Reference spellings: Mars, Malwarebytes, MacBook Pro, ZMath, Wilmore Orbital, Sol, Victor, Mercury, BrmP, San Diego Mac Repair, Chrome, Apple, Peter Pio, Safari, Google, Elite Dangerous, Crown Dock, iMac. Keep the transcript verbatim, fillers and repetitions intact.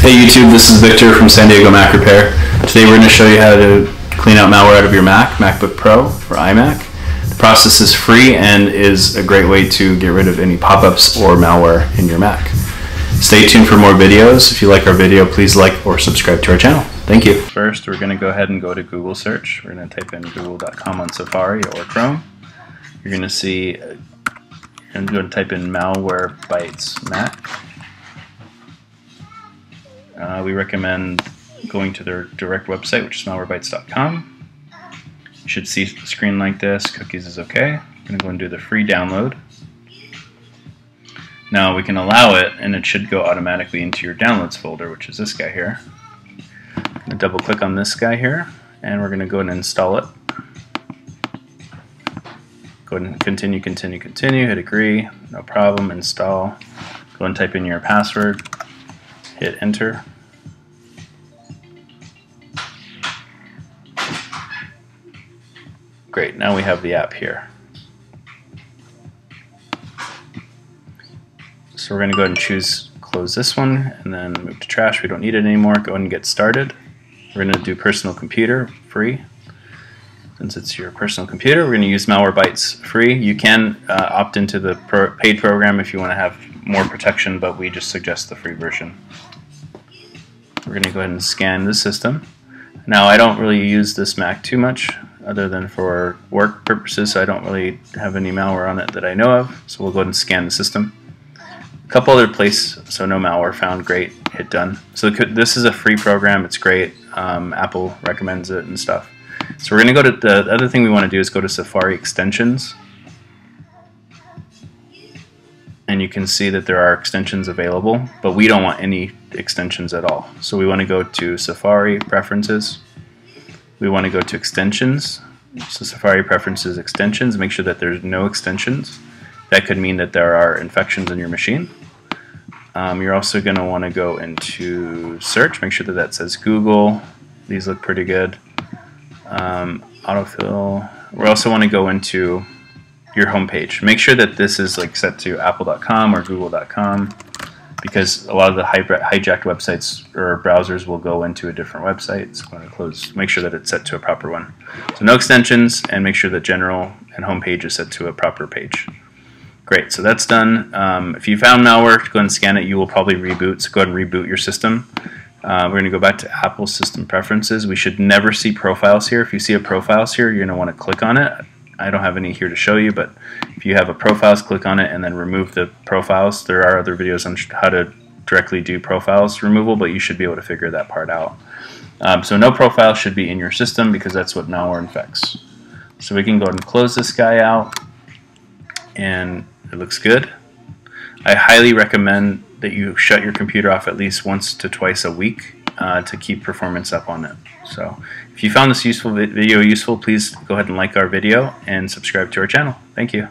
Hey YouTube, this is Victor from San Diego Mac Repair. Today we're going to show you how to clean out malware out of your Mac, MacBook Pro, or iMac. The process is free and is a great way to get rid of any pop-ups or malware in your Mac. Stay tuned for more videos. If you like our video, please like or subscribe to our channel. Thank you. First, we're going to go ahead and go to Google search. We're going to type in google dot com on Safari or Chrome. You're going to see, I'm going to type in Malwarebytes Mac. Uh, we recommend going to their direct website, which is malwarebytes dot com. You should see a screen like this. Cookies is okay. I'm going to go and do the free download. Now we can allow it, and it should go automatically into your downloads folder, which is this guy here. I'm going to double click on this guy here, and we're going to go and install it. Go ahead and continue, continue, continue. Hit agree. No problem. Install. Go and type in your password. Hit enter. Great, now we have the app here. So we're going to go ahead and choose close this one and then move to trash. We don't need it anymore. Go ahead and get started. We're going to do personal computer free. Since it's your personal computer, we're going to use Malwarebytes free. You can uh, opt into the pro paid program if you want to have more protection, but we just suggest the free version. We're going to go ahead and scan the system. Now, I don't really use this Mac too much other than for work purposes, so I don't really have any malware on it that I know of, so we'll go ahead and scan the system. A couple other places, so no malware found, great, hit done. So this is a free program, it's great, um, Apple recommends it and stuff. So we're going to go to the other thing we want to do is go to Safari extensions, and you can see that there are extensions available, but we don't want any extensions at all. So we want to go to Safari preferences, we want to go to extensions, so Safari preferences extensions, make sure that there's no extensions. That could mean that there are infections in your machine. Um, you're also going to want to go into search, make sure that that says Google. These look pretty good. Um, autofill. We also want to go into your home page. Make sure that this is like set to apple dot com or google dot com, because a lot of the hijacked websites or browsers will go into a different website. So I'm going to close. Make sure that it's set to a proper one. So no extensions, and make sure that general and home page is set to a proper page. Great. So that's done. Um, if you found malware, go ahead and scan it. You will probably reboot. So go ahead and reboot your system. Uh, we're going to go back to Apple System Preferences. We should never see profiles here. If you see a profiles here, you're going to want to click on it. I don't have any here to show you, but if you have a profiles, click on it and then remove the profiles. There are other videos on how to directly do profiles removal, but you should be able to figure that part out. Um, so no profile should be in your system because that's what malware infects. So we can go ahead and close this guy out, and it looks good. I highly recommend that you shut your computer off at least once to twice a week uh, to keep performance up on it. So if you found this useful video useful, please go ahead and like our video and subscribe to our channel. Thank you.